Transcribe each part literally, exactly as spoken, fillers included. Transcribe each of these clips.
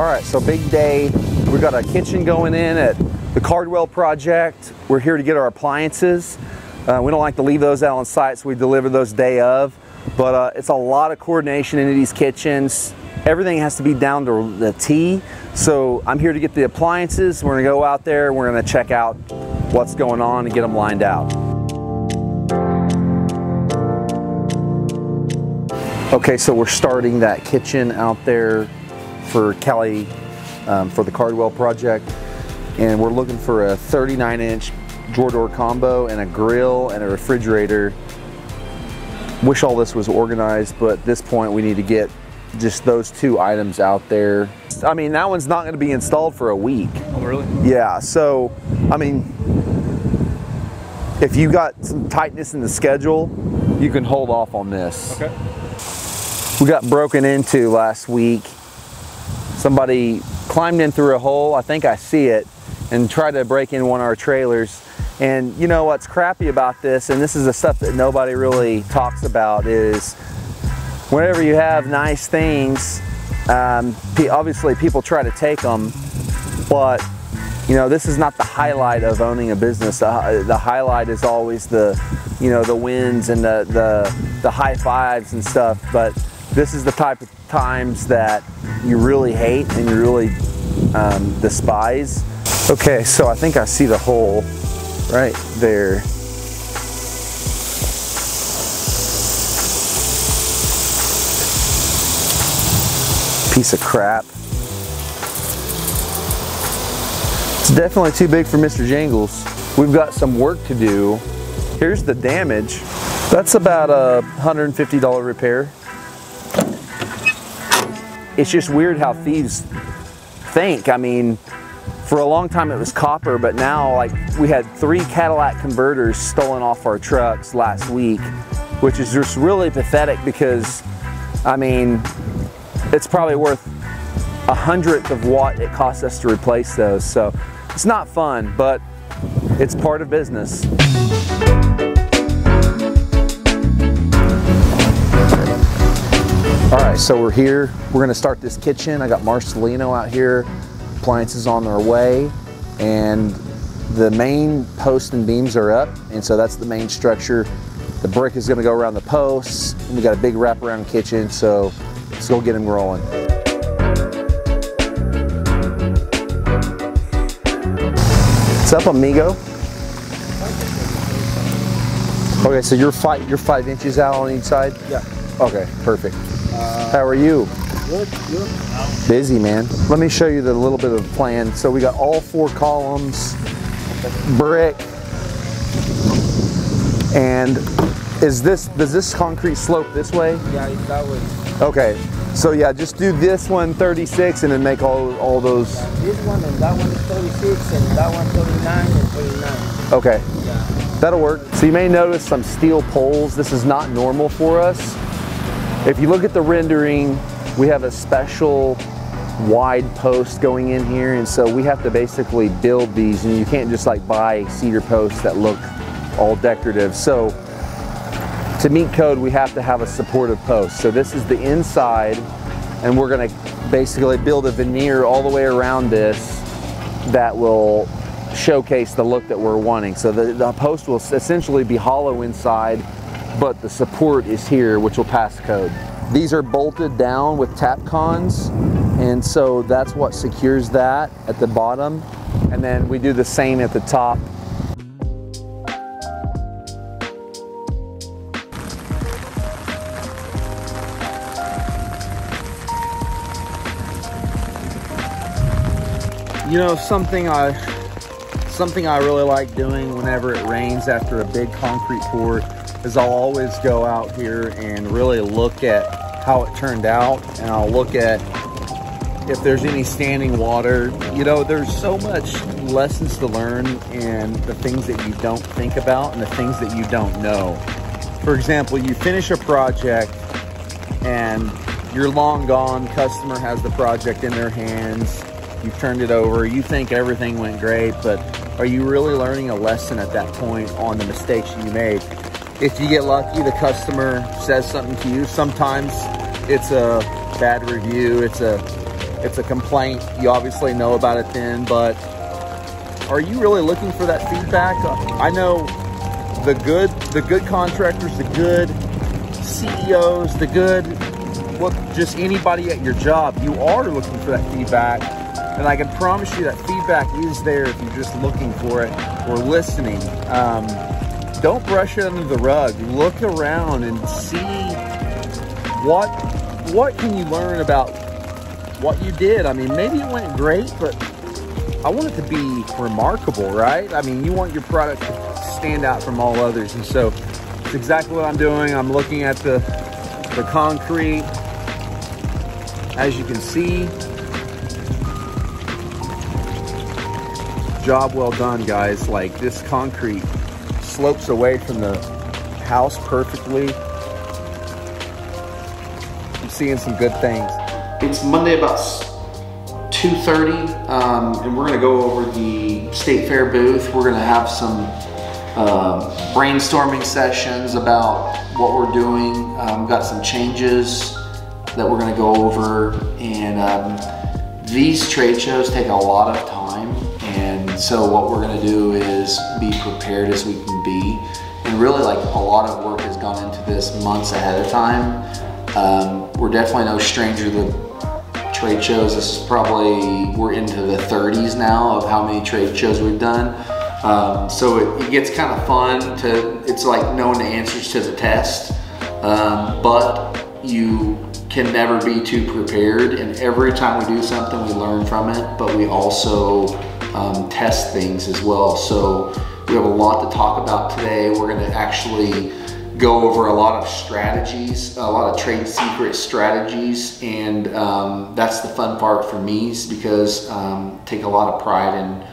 All right, so big day. We got a kitchen going in at the Cardwell Project. We're here to get our appliances. Uh, we don't like to leave those out on site, so we deliver those day of. But uh, it's a lot of coordination into these kitchens. Everything has to be down to the T. So I'm here to get the appliances. We're gonna go out there, we're gonna check out what's going on and get them lined out. Okay, so we're starting that kitchen out there for Cali, um, for the Cardwell Project. And we're looking for a thirty-nine inch drawer door combo and a grill and a refrigerator. Wish all this was organized, but at this point we need to get just those two items out there. I mean, that one's not gonna be installed for a week. Oh, really? Yeah, so, I mean, if you got some tightness in the schedule, you can hold off on this. Okay. We got broken into last week. Somebody climbed in through a hole, I think I see it, and tried to break in one of our trailers. And you know what's crappy about this, and this is the stuff that nobody really talks about, is whenever you have nice things, um, obviously people try to take them, but you know, this is not the highlight of owning a business. The, the highlight is always the, you know, the wins and the, the, the high fives and stuff, but this is the type of times that you really hate and you really um, despise. Okay, so I think I see the hole right there. Piece of crap. It's definitely too big for Mister Jangles. We've got some work to do. Here's the damage. That's about a one hundred fifty dollar repair. It's just weird how thieves think. I mean, for a long time it was copper, but now, like, we had three Cadillac converters stolen off our trucks last week, which is just really pathetic because, I mean, it's probably worth a hundredth of what it costs us to replace those. So it's not fun, but it's part of business. All right, so we're here. We're gonna start this kitchen. I got Marcelino out here. Appliances on their way. And the main post and beams are up. And so that's the main structure. The brick is gonna go around the posts. And we got a big wraparound kitchen. So let's go get them rolling. What's up, amigo? Okay, so you're five, you're five inches out on each side? Yeah. Okay, perfect. Uh, How are you? Good, good. Busy, man. Let me show you the little bit of the plan. So we got all four columns, brick, and is this, does this concrete slope this way? Yeah, it's that way. Okay, so yeah, just do this one thirty-six and then make all, all those. Yeah, this one and that one is thirty-six and that one thirty-nine and thirty-nine. Okay, yeah. That'll work. So you may notice some steel poles. This is not normal for us. If you look at the rendering, we have a special wide post going in here, and so we have to basically build these, and you can't just like buy cedar posts that look all decorative. So to meet code, we have to have a supportive post. So this is the inside, and we're gonna basically build a veneer all the way around this that will showcase the look that we're wanting. So the, the post will essentially be hollow inside, but the support is here, which will pass code. These are bolted down with tap cons, and so that's what secures that at the bottom, and then we do the same at the top. You know, something I something I really like doing whenever it rains after a big concrete pour is I'll always go out here and really look at how it turned out, and I'll look at if there's any standing water. You know, there's so much lessons to learn and the things that you don't think about and the things that you don't know. For example, you finish a project and you're long gone, customer has the project in their hands, you've turned it over, you think everything went great, but are you really learning a lesson at that point on the mistakes you made? If you get lucky, the customer says something to you. Sometimes it's a bad review, it's a it's a complaint, you obviously know about it then, but are you really looking for that feedback? I know the good, the good contractors, the good C E Os, the good, well, just anybody at your job, you are looking for that feedback. And I can promise you that feedback is there if you're just looking for it or listening. Um, don't brush it under the rug. Look around and see what, what can you learn about what you did. I mean, maybe it went great, but I want it to be remarkable, right? I mean, you want your product to stand out from all others. And so it's exactly what I'm doing. I'm looking at the, the concrete, as you can see. Job well done, guys. Like, this concrete slopes away from the house perfectly. I'm seeing some good things. It's Monday about two thirty, um, and we're gonna go over the State Fair booth. We're gonna have some uh, brainstorming sessions about what we're doing. Um, got some changes that we're gonna go over, and um, these trade shows take a lot of time. And so what we're gonna do is be prepared as we can be. And really, like, a lot of work has gone into this months ahead of time. Um, we're definitely no stranger to trade shows. This is probably, we're into the thirties now of how many trade shows we've done. Um, so it, it gets kind of fun to, it's like knowing the answers to the test, um, but you can never be too prepared. And every time we do something, we learn from it, but we also Um, test things as well. So we have a lot to talk about today. We're gonna actually go over a lot of strategies, a lot of trade secret strategies, and um, that's the fun part for me, is because um, take a lot of pride in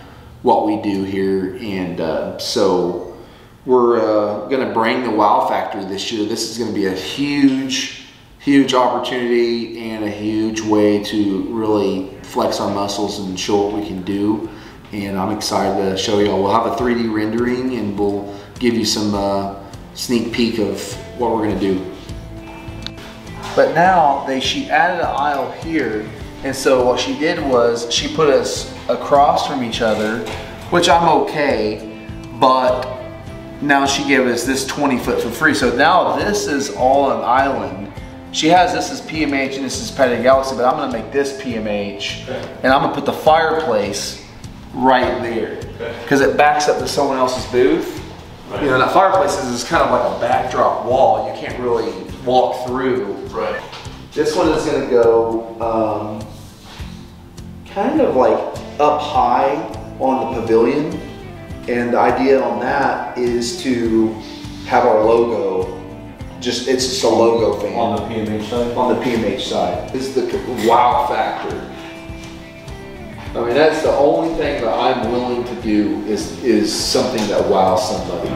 what we do here. And uh, so we're uh, gonna bring the wow factor this year. This is gonna be a huge, huge opportunity and a huge way to really flex our muscles and show what we can do. And I'm excited to show y'all. We'll have a three D rendering, and we'll give you some uh, sneak peek of what we're gonna do. But now, they, she added an aisle here, and so what she did was she put us across from each other, which I'm okay, but now she gave us this twenty foot for free. So now this is all an island. She has this as P M H and this is Patio Galaxy, but I'm gonna make this P M H, and I'm gonna put the fireplace right there, because it backs up to someone else's booth. Right. You know, that fireplace is kind of like a backdrop wall. You can't really walk through. Right. This one is gonna go um, kind of like up high on the pavilion, and the idea on that is to have our logo. Just it's just a logo fan on the P M H side. On the P M H side, this is the wow factor. I mean, that's the only thing that I'm willing to do is, is something that wows somebody.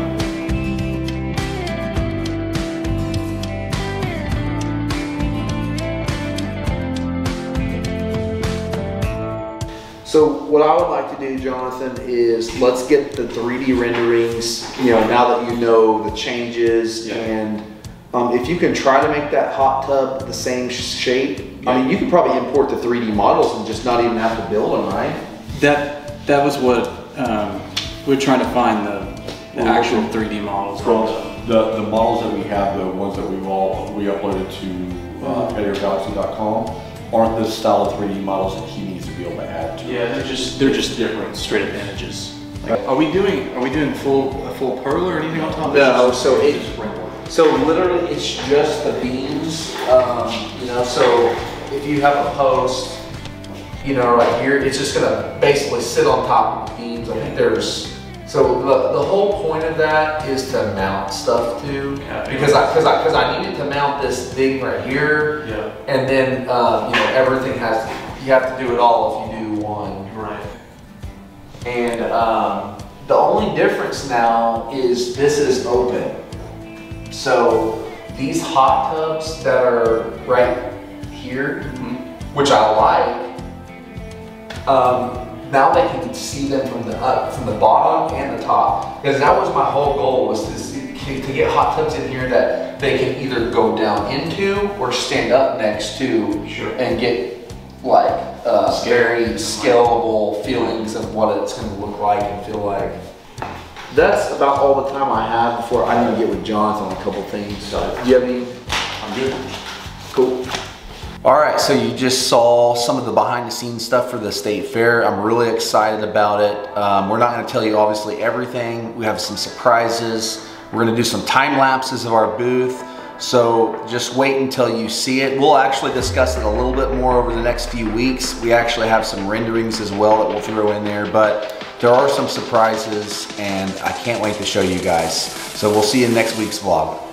So what I would like to do, Jonathan, is let's get the three D renderings, you know, now that you know the changes. Yeah. And Um, if you can try to make that hot tub the same shape, I mean, you could probably import the three D models and just not even have to build them, right? That that was what um, we we're trying to find, the, the actual three D models. Well, the, the models that we have, the ones that we've all we uploaded to uh, patio galaxy dot com, aren't the style of three D models that he needs to be able to add to. Yeah, they're just they're just different straight up images. Like, are we doing are we doing full a full perler or anything on top of this? No, so it's. So literally, it's just the beams, um, you know, so if you have a post, you know, right here, it's just gonna basically sit on top of the beams. I think there's, so the, the whole point of that is to mount stuff to, yeah, because I, cause I, cause I needed to mount this thing right here, yeah. And then, uh, you know, everything has, you have to do it all if you do one. Right. And um, the only difference now is this is open. So these hot tubs that are right here, mm-hmm. which I like, um, now they can see them from the up, from the bottom and the top. Because that was my whole goal, was to, see, to get hot tubs in here that they can either go down into or stand up next to, sure. And get like uh, very scalable feelings of what it's going to look like and feel like. That's about all the time I have before I need to get with Jonathan on a couple things. So, do you have any? I'm good. Cool. All right, so you just saw some of the behind the scenes stuff for the State Fair. I'm really excited about it. Um, we're not going to tell you obviously everything. We have some surprises. We're going to do some time lapses of our booth. So just wait until you see it. We'll actually discuss it a little bit more over the next few weeks. We actually have some renderings as well that we'll throw in there, but there are some surprises and I can't wait to show you guys. So we'll see you in next week's vlog.